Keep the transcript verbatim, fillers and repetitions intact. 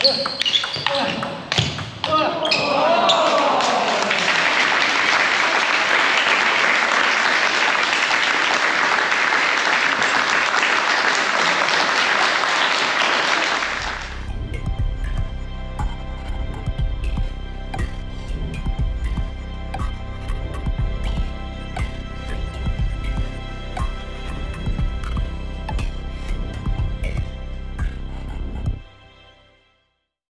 Good. Good.